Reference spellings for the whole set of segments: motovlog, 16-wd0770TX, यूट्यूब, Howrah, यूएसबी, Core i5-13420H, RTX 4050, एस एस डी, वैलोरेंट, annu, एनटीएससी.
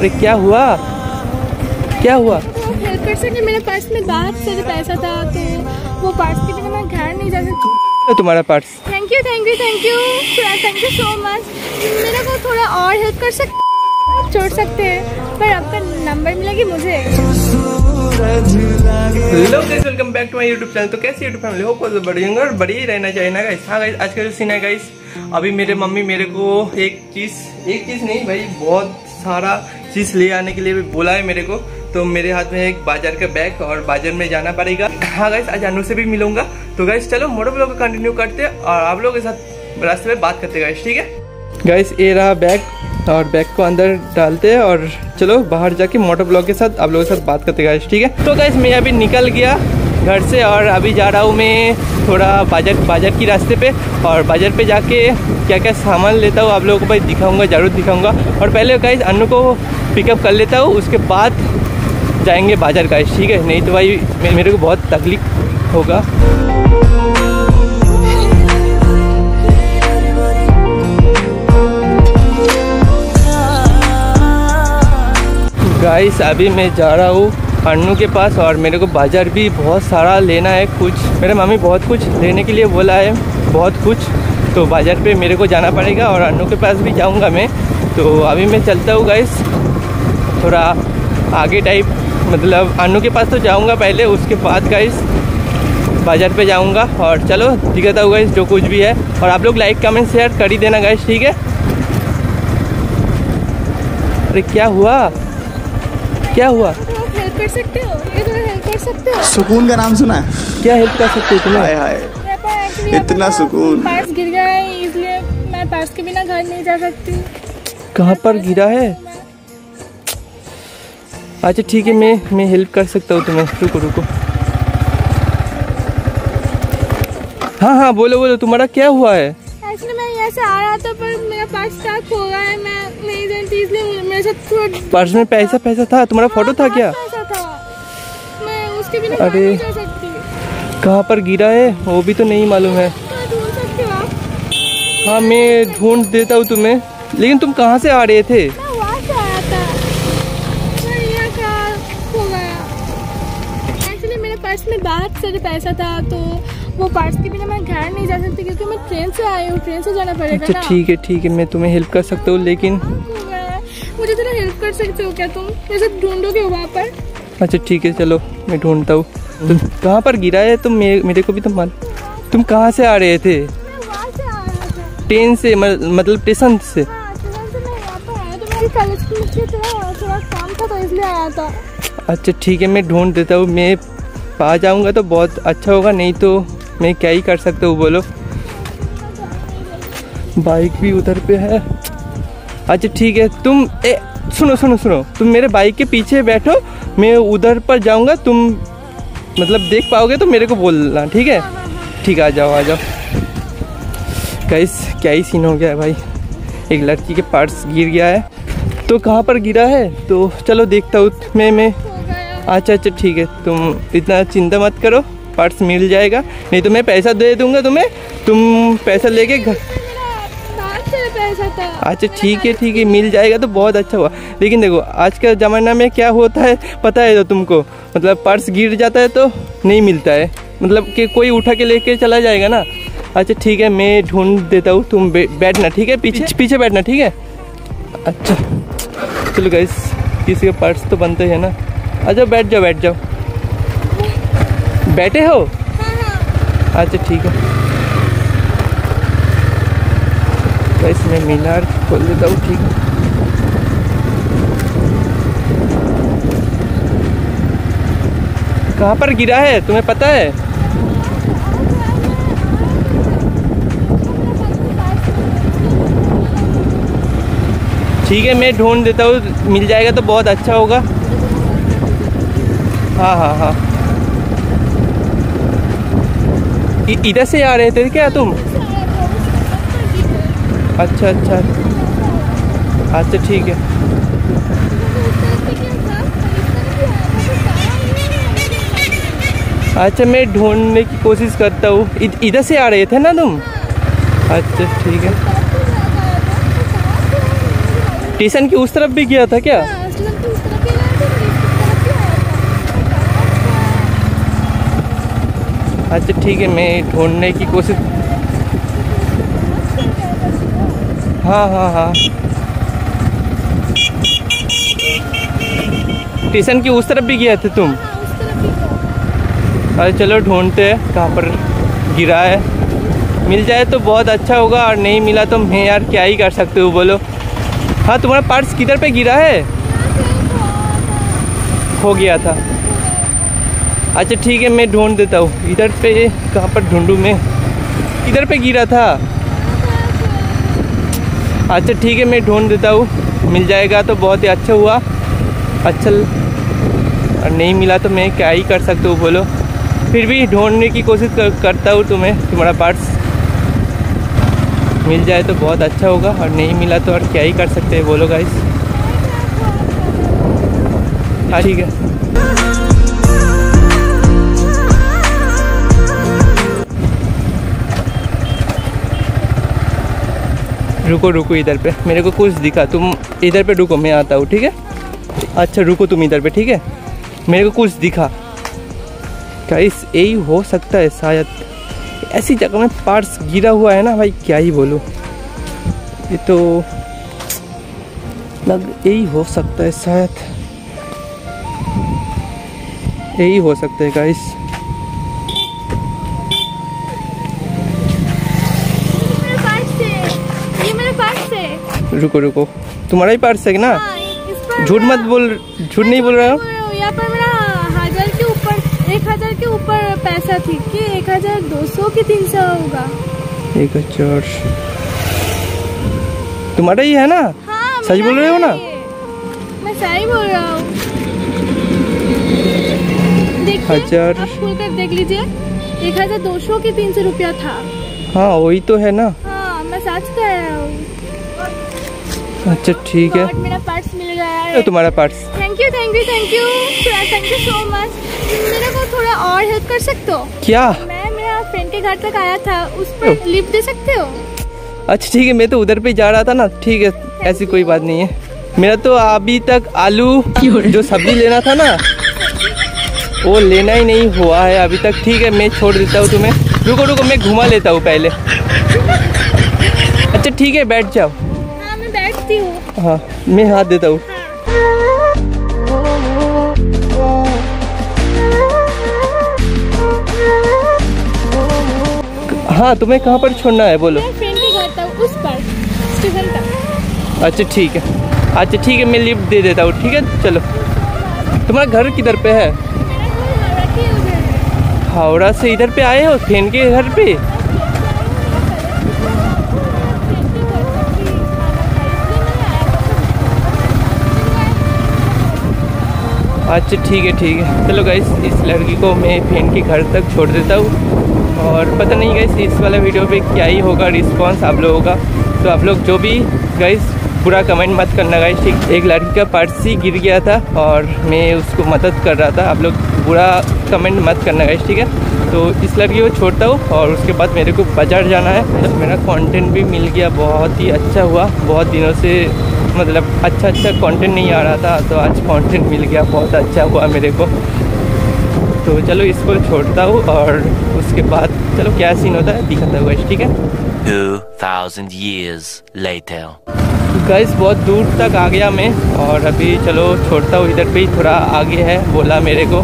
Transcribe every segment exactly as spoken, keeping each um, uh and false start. बाप रे, क्या हुआ क्या हुआ? तो हेल्पर से कि मेरे पास में बहुत सारे पैसा था तो वो पार्स के बिना मैं घर नहीं जा सकती। तुम्हारा purse thank you thank you thank you thank you so much. मेरे को थोड़ा और हेल्प कर सकते छोड़ सकते हैं पर आपका नंबर मिलेगी मुझे। Hello guys, welcome back to my यूट्यूब channel. तो कैसे यूट्यूब फैमिली हो, बहुत बढ़िया होंगे और बढ़िया ही रहना चाहिए ना गाइस। हाँ गाइस, आज का जो सीन है गाइस, अभी मेरे मम्मी मेरे को एक चीज़ एक चीज़ नहीं भाई बहुत सारा चीज़ ले आने के लिए भी बोला है मेरे को। तो मेरे हाथ में एक बाजार का बैग और बाजार में जाना पड़ेगा। हाँ गाइस, आज अनु से भी मिलूंगा। तो गाइस चलो मोटो ब्लॉग कंटिन्यू करते और आप लोगों के साथ रास्ते में बात करते गाइस, ठीक है गाइस। ये रहा बैग और बैग को अंदर डालते हैं और चलो बाहर जाके मोटर ब्लॉग के साथ आप लोगों के साथ बात करते गाइस, ठीक है। तो गाइस मैं अभी निकल गया घर से और अभी जा रहा हूँ मैं थोड़ा बाजार बाजार की रास्ते पे और बाजार पे जाके क्या क्या सामान लेता हूँ आप लोगों को भाई दिखाऊंगा, ज़रूर दिखाऊंगा। और पहले गाइस अनु को पिकअप कर लेता हूँ, उसके बाद जाएंगे बाजार गाइस, ठीक है। नहीं तो भाई मेरे को बहुत तकलीफ होगा। गाइस अभी मैं जा रहा हूँ अन्नू के पास और मेरे को बाज़ार भी बहुत सारा लेना है कुछ। मेरे मम्मी बहुत कुछ लेने के लिए बोला है, बहुत कुछ। तो बाज़ार पे मेरे को जाना पड़ेगा और अन्नू के पास भी जाऊँगा मैं। तो अभी मैं चलता हूँ गाइस थोड़ा आगे टाइप, मतलब अन्नू के पास तो जाऊँगा पहले, उसके बाद गाइस बाज़ार पे जाऊँगा। और चलो दिखाता हूँ गाइस जो कुछ भी है। और आप लोग लाइक कमेंट शेयर कर ही देना गाइस, ठीक है। अरे क्या हुआ क्या हुआ? तो हेल्प कर सकते हो, ये तो हेल्प कर सकते हो। सुकून का नाम सुना है क्या? हेल्प कर सकते हो तुम्हें? हाय हाय, इतना सुकून। पर्स गिर गया है इसलिए मैं पर्स के बिना घर नहीं जा सकती। कहाँ पर गिरा है? अच्छा ठीक है, मैं मैं हेल्प कर सकता हूँ तुम्हें। रुको रुको, हाँ हाँ बोलो बोलो, तुम्हारा क्या हुआ है? से आ रहा था पर मेरा पर्स खो गया है, मैं नहीं जानती इसलिए मेरे साथ। पर्स में पैसा पैसा था? तुम्हारा फोटो था क्या? पैसा था, मैं उसके बिना नहीं जा सकती। कहाँ पर गिरा है वो भी तो नहीं मालूम है। ढूंढ सकते हो आप? हाँ मैं ढूंढ देता हूँ तुम्हें। लेकिन तुम कहाँ से आ रहे थे? मैं वहाँ से आया था, खो गया। एक्चुअली मेरे पर्स में बहुत सारे पैसा था तो वो पार्स के बिना मैं घर नहीं जा सकती क्योंकि मैं ट्रेन से आई हूँ, ट्रेन से जाना पड़ेगा। अच्छा ठीक है ठीक है, मैं तुम्हें हेल्प कर सकता हूँ लेकिन मुझे थोड़ा हेल्प कर सकते हो क्या तुम? जैसे ढूंढोगे वहाँ पर? अच्छा ठीक है चलो मैं ढूंढता हूँ। तुम कहाँ पर गिरा है? तुम मेरे को भी तो मान, तुम कहाँ से आ रहे थे? ट्रेन से, मतलब स्टेशन से। अच्छा ठीक है, मैं ढूंढ देता हूँ। मैं आ जाऊँगा तो बहुत अच्छा होगा, नहीं तो मैं क्या ही कर सकता हूँ बोलो। बाइक भी उधर पे है। अच्छा ठीक है, तुम ए, सुनो सुनो सुनो तुम मेरे बाइक के पीछे बैठो, मैं उधर पर जाऊँगा। तुम मतलब देख पाओगे तो मेरे को बोलना, ठीक है? ठीक है, आ जाओ आ जाओ। गाइस क्या ही सीन हो गया है भाई, एक लड़की के पर्स गिर गया है। तो कहाँ पर गिरा है? तो चलो देखता हूँ मैं मैं अच्छा अच्छा ठीक है, तुम इतना चिंता मत करो, पर्स मिल जाएगा। नहीं तो मैं पैसा दे दूंगा तुम्हें, तुम पैसा लेके घर। अच्छा ठीक है ठीक है, मिल जाएगा तो बहुत अच्छा हुआ। लेकिन देखो आज के ज़माना में क्या होता है पता है तो तुमको, मतलब पर्स गिर जाता है तो नहीं मिलता है, मतलब कि कोई उठा के लेके चला जाएगा ना। अच्छा ठीक है, मैं ढूंढ देता हूँ, तुम बैठना ठीक है, पीछे पीछे बैठना ठीक है। अच्छा चलो गाइस, किसी का पर्स तो बनता ही है ना। अच्छा बैठ जाओ बैठ जाओ, बैठे हो? हाँ हाँ। अच्छा ठीक है, गाइस मैं मीनार खोल देता हूँ, ठीक है। कहाँ पर गिरा है तुम्हें पता है? ठीक है, मैं ढूंढ देता हूँ, मिल जाएगा तो बहुत अच्छा होगा। हाँ हाँ हाँ, इधर से आ रहे थे क्या तुम? अच्छा अच्छा अच्छा ठीक है। अच्छा मैं ढूंढने की कोशिश करता हूँ। इधर से आ रहे थे ना तुम? अच्छा ठीक है, स्टेशन की उस तरफ भी गया था क्या? अच्छा ठीक है, मैं ढूंढने की कोशिश। हाँ हाँ हाँ स्टेशन की उस तरफ भी गए थे तुम? अरे चलो ढूंढते हैं कहाँ पर गिरा है, मिल जाए तो बहुत अच्छा होगा, और नहीं मिला तो मैं यार क्या ही कर सकते हो बोलो। हाँ तुम्हारा पर्स किधर पे गिरा है? हो गया था। अच्छा ठीक है, मैं ढूंढ देता हूँ। इधर पे कहाँ पर ढूंढूँ मैं? इधर पे गिरा था। अच्छा ठीक है, मैं ढूंढ देता हूँ, मिल जाएगा तो बहुत ही अच्छा हुआ। अच्छा, और नहीं मिला तो मैं क्या ही कर सकता हूँ बोलो, फिर भी ढूंढने की कोशिश कर, करता हूँ तुम्हें। तुम्हारा पर्स मिल जाए तो बहुत अच्छा होगा, और नहीं मिला तो और क्या ही कर सकते हैं बोलो गाइस। हाँ ठीक है। रुको रुको, इधर पे मेरे को कुछ दिखा, तुम इधर पे रुको, मैं आता हूँ ठीक है। अच्छा रुको तुम इधर पे ठीक है, मेरे को कुछ दिखा गाइस, यही हो सकता है शायद। ऐसी जगह में पर्स गिरा हुआ है ना भाई, क्या ही बोलो। ये तो लग यही हो सकता है शायद, यही हो सकता है गाइस। रुको रुको, तुम्हारा ही पर्स है ना? झूठ मत बोल, झूठ नहीं बोल रहा हूँ। यहाँ पर मेरा हजार के ऊपर, एक हजार के ऊपर पैसा थी कि एक हजार दो सौ की तीन सौ होगा। एक हजार तुम्हारा ही है ना? हाँ, सच बोल रहे हो ना? मैं सही बोल रहा हूँ। देखिए हजार आप खोल कर देख लीजिए, एक हजार दो सौ की तीन सौ रुपया था। हाँ वही तो है ना। हाँ मैं सच कह रहा हूँ। अच्छा ठीक है, मेरा पर्स मिल गया है। तुम्हारा purse. Thank you thank you thank you thank you so much. मेरे को थोड़ा और हेल्प कर सकते हो क्या? मैं मेरा फ्रेंड के घर तक आया था, उस पर लिफ्ट दे सकते हो? अच्छा ठीक है, मैं तो उधर पे जा रहा था ना। ठीक है, ऐसी कोई बात नहीं है। मेरा तो अभी तक आलू जो सब्जी लेना था ना वो लेना ही नहीं हुआ है अभी तक। ठीक है, मैं छोड़ देता हूँ तुम्हें। रुको रुको, मैं घुमा लेता हूँ पहले। अच्छा ठीक है, बैठ जाओ। हाँ मैं हाथ देता हूँ। हाँ तुम्हें कहाँ पर छोड़ना है बोलो? मैं फ्रेंड के घर तक, उस पर स्टेशन तक। अच्छा ठीक है, अच्छा ठीक है, मैं लिफ्ट दे देता हूँ ठीक है। चलो तुम्हारा घर किधर पे है? हावड़ा से इधर पे आए हो फ्रेंड के घर पे? अच्छा ठीक है ठीक है। चलो गाइस, इस लड़की को मैं फ्रेंड के घर तक छोड़ देता हूँ, और पता नहीं गाइस इस वाला वीडियो पे क्या ही होगा रिस्पांस आप लोगों का। तो आप लोग जो भी गाइस पूरा कमेंट मत करना गाइस ठीक। एक लड़की का पर्स ही गिर गया था और मैं उसको मदद कर रहा था, आप लोग बुरा कमेंट मत करना गाइस ठीक है। तो इस लड़की को छोड़ता हूँ, और उसके बाद मेरे को बाजार जाना है। तो मेरा कॉन्टेंट भी मिल गया, बहुत ही अच्छा हुआ। बहुत दिनों से मतलब अच्छा अच्छा कंटेंट नहीं आ रहा था, तो आज कंटेंट मिल गया, बहुत अच्छा हुआ मेरे को। तो चलो इसको छोड़ता हूँ, और उसके बाद चलो क्या सीन होता है दिखाता हूँ गाइस ठीक है। Two thousand years later guys बहुत दूर तक आ गया मैं, और अभी चलो छोड़ता हूँ। इधर पे ही थोड़ा आगे है बोला मेरे को,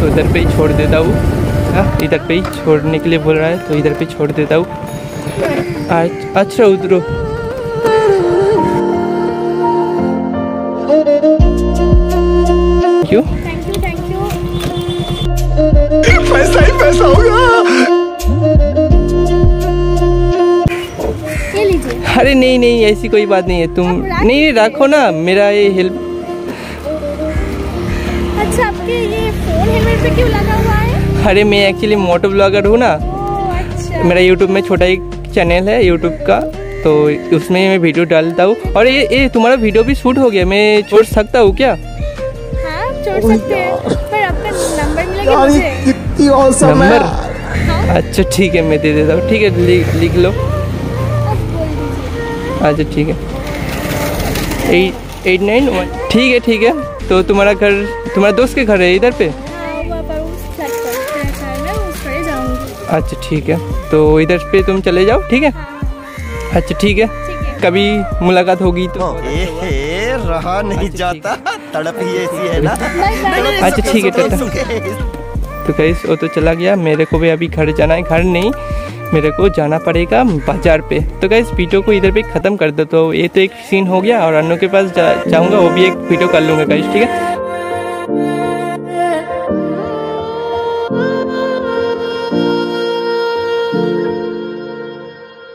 तो इधर पे ही छोड़ देता हूँ। इधर पे ही छोड़ने के लिए बोल रहा है, तो इधर पे छोड़ देता हूँ। अच्छा उधरो क्यों? Thank you thank you. पैसा ही पैसा होगा। ये लीजिए। अरे नहीं नहीं, ऐसी कोई बात नहीं है। तुम नहीं रखो ना, मेरा ये हेल्प। अच्छा आपके ये फोन हेलमेट पे क्यों लगा हुआ है? अरे मैं एक्चुअली मोटो ब्लॉगर हूँ ना। अच्छा। मेरा यूट्यूब में छोटा एक चैनल है यूट्यूब का, तो उसमें मैं वीडियो डालता हूँ। और ये ये तुम्हारा वीडियो भी शूट हो गया, मैं छोड़ सकता हूँ क्या? छोड़ सकते हैं, पर आपका नंबर मिलेगा मुझे। कितनी ऑसम है। अच्छा ठीक है, मैं दे देता हूँ ठीक है, लिख लो। अच्छा ठीक है, एट एट नाइन वन। ठीक है ठीक है। तो तुम्हारा घर तुम्हारा दोस्त के घर है इधर पे? हाँ, वो पर उस फ्लैट पर है, अच्छा ठीक है, तो इधर पे तुम चले जाओ ठीक है। अच्छा ठीक है, कभी मुलाकात होगी तो रहा नहीं जाता, तड़प ही ऐसी है ना। अच्छा ठीक है टाटा। तो गाइस वो तो चला गया, मेरे को भी अभी घर जाना है, घर नहीं मेरे को जाना पड़ेगा बाजार पे। तो गाइस वीडियो को इधर पे ख़त्म कर दो। तो ये तो एक सीन हो गया और अन्नू के पास जाऊँगा, वो भी एक वीडियो कर लूँगा गाइस ठीक है।